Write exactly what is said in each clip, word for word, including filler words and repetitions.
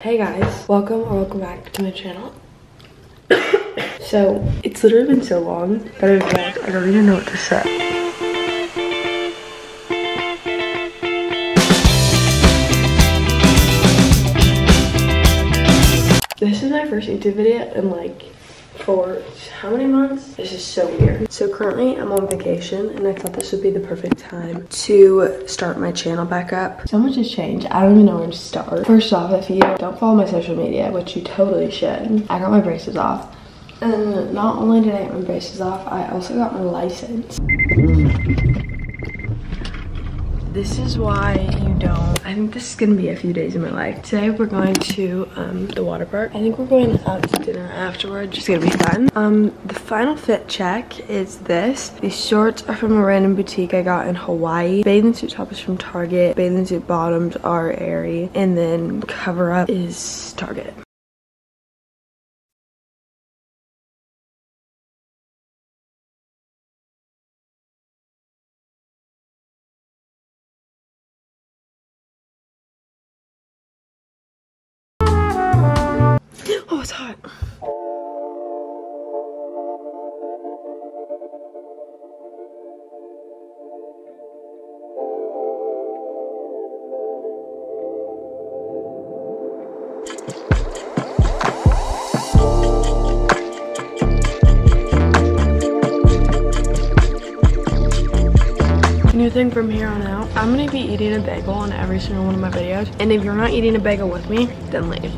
Hey guys, welcome or welcome back to my channel. So it's literally been so long that I've like I don't even know what to say. This is my first YouTube video in like for how many months? This is so weird. So currently I'm on vacation and I thought this would be the perfect time to start my channel back up. So much has changed. I don't even know where to start. First off, if you don't follow my social media, which you totally should, I got my braces off. And not only did I get my braces off, I also got my license. This is why you don't. I think this is gonna be a few days in my life. Today we're going to um, the water park. I think we're going out to dinner afterwards. It's gonna be fun. Um, the final fit check is this. These shorts are from a random boutique I got in Hawaii. Bathing suit top is from Target. Bathing suit bottoms are Aerie. And then cover up is Target. Oh, it's hot. New thing from here on out, I'm gonna be eating a bagel on every single one of my videos, and if you're not eating a bagel with me, then leave.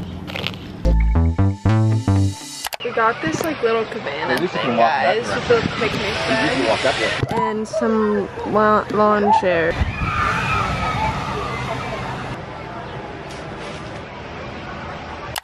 We got this like little cabana oh, thing, guys, with the picnic bag and some la lawn chair.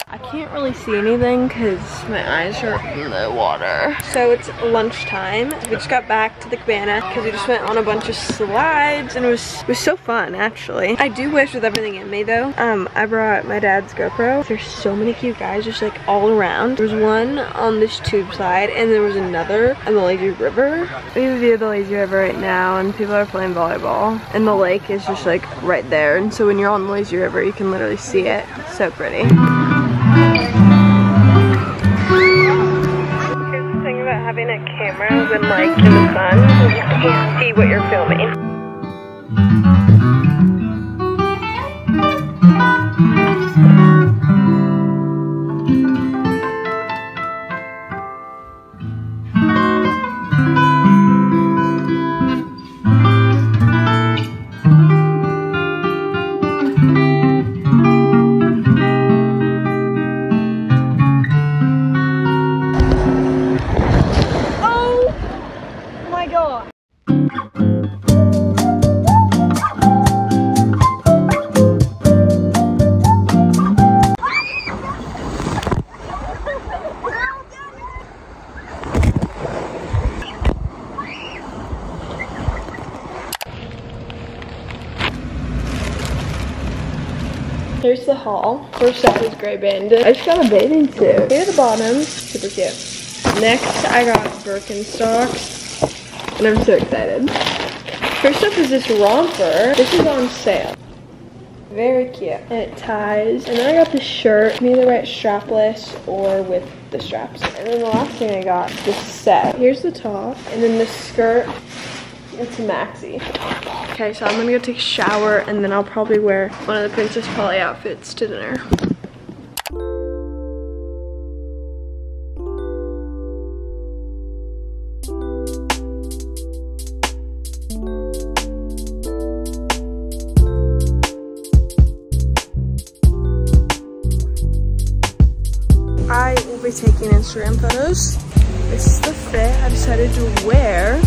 I can't really see anything because my eyes are in the water. So it's lunchtime. We just got back to the cabana because we just went on a bunch of slides and it was it was so fun actually. I do wish with everything in me though. Um, I brought my dad's GoPro. There's so many cute guys just like all around. There's one on this tube slide and there was another on the lazy river. We have a view of the lazy river right now and people are playing volleyball and the lake is just like right there. And so when you're on the lazy river, you can literally see it. It's so pretty. Having a camera when like in the sun, you can't see what you're filming. Here's the haul. First up is Grey Bandit. I just got a bathing suit. Here are the bottoms. Super cute. Next, I got Birkenstocks. And I'm so excited. First up is this romper. This is on sale. Very cute. And it ties. And then I got this shirt. You can either wear it strapless or with the straps. And then the last thing I got is this set. Here's the top. And then the skirt. It's a maxi. Okay, so I'm gonna go take a shower and then I'll probably wear one of the Princess Polly outfits to dinner. I will be taking Instagram photos. This is the fit I decided to wear.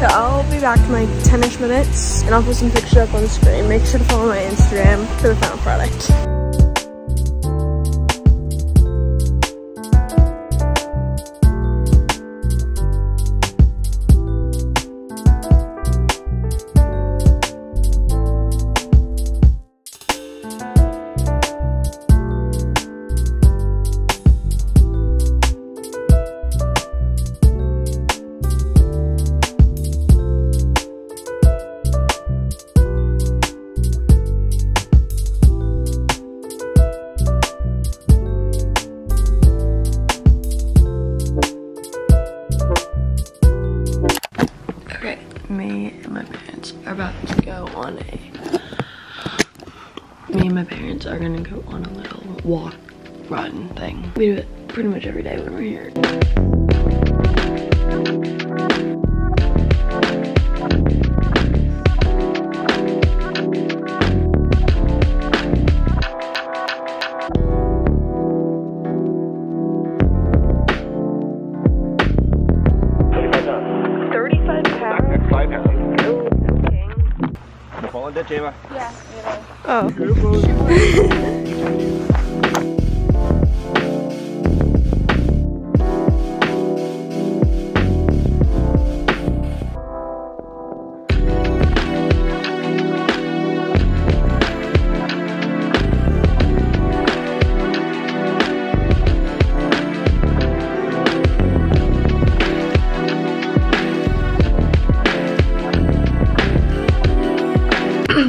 So I'll be back in like ten-ish minutes and I'll put some pictures up on the screen. Make sure to follow my Instagram for the final product. my parents are gonna go on a little walk, run thing. We do it pretty much every day when we're here. Yeah, oh.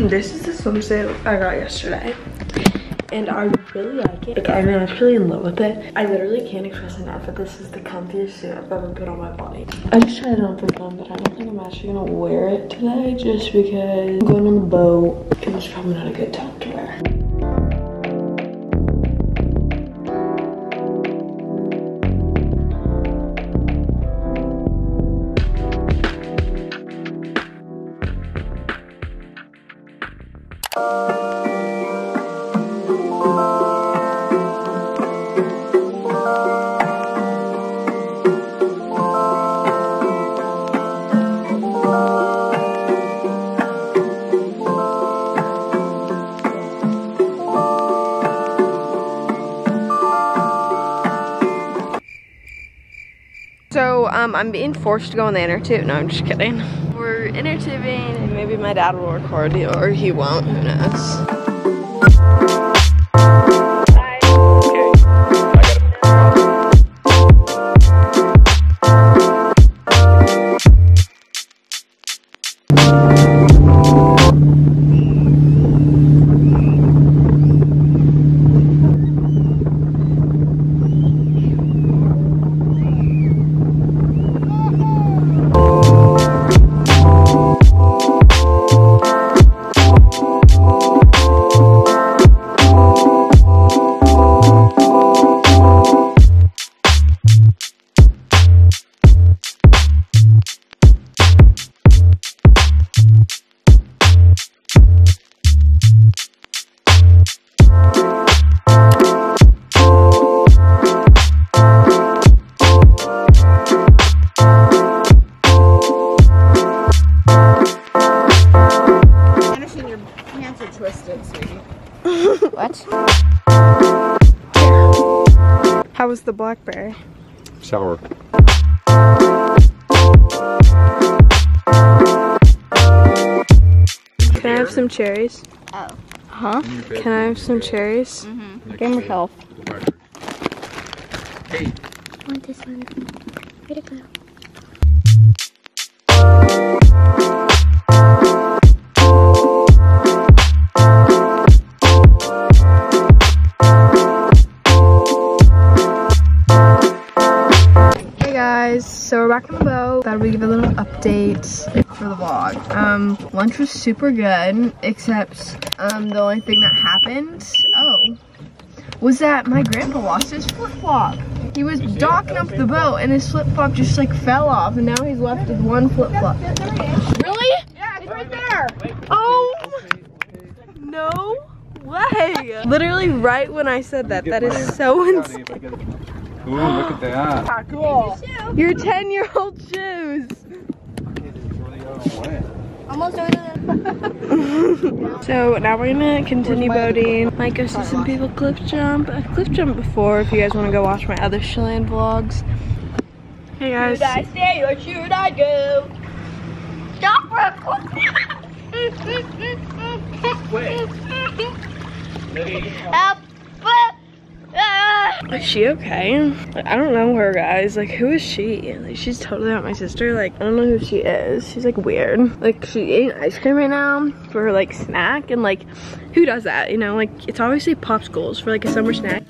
This is the swimsuit I got yesterday, and I really like it. Like, I'm actually in love with it. I literally can't express enough that this is the comfiest suit I've ever put on my body. I just tried it on for fun, but I don't think I'm actually gonna wear it today just because I'm going on the boat, and it's probably not a good time to wear. So um, I'm being forced to go on the inner tube. No, I'm just kidding. We're inner tubing, and maybe my dad will record it, or he won't, who knows. How was the blackberry? Sour. Can I have some cherries? Oh. Huh? Can I have some cherries? Mm-hmm. Game of health. Hey. I want this one. Where'd it go? So we're back on the boat. Thought we'd give a little update for the vlog. Um, lunch was super good, except um, the only thing that happened, oh, was that my grandpa lost his flip-flop. He was docking up the boat and his flip-flop just like fell off, and now he's left with one flip-flop. Really? Yeah, it's right there. Oh, no way. Literally right when I said that, that is so insane. Ooh, look at that. Ah, cool. Your ten year old shoes. Almost over. So now we're gonna continue boating. Might go see some people cliff jump. I cliff jumped before if you guys wanna go watch my other Chilean vlogs. Hey guys. Should I stay or should I go? Stop recording. Help. Is she okay? Like, I don't know her, guys. Like, who is she? Like, she's totally not my sister. Like, I don't know who she is. She's like weird. Like, she eating ice cream right now for her like snack, and like, who does that? You know, like, it's obviously popsicles for like a summer snack.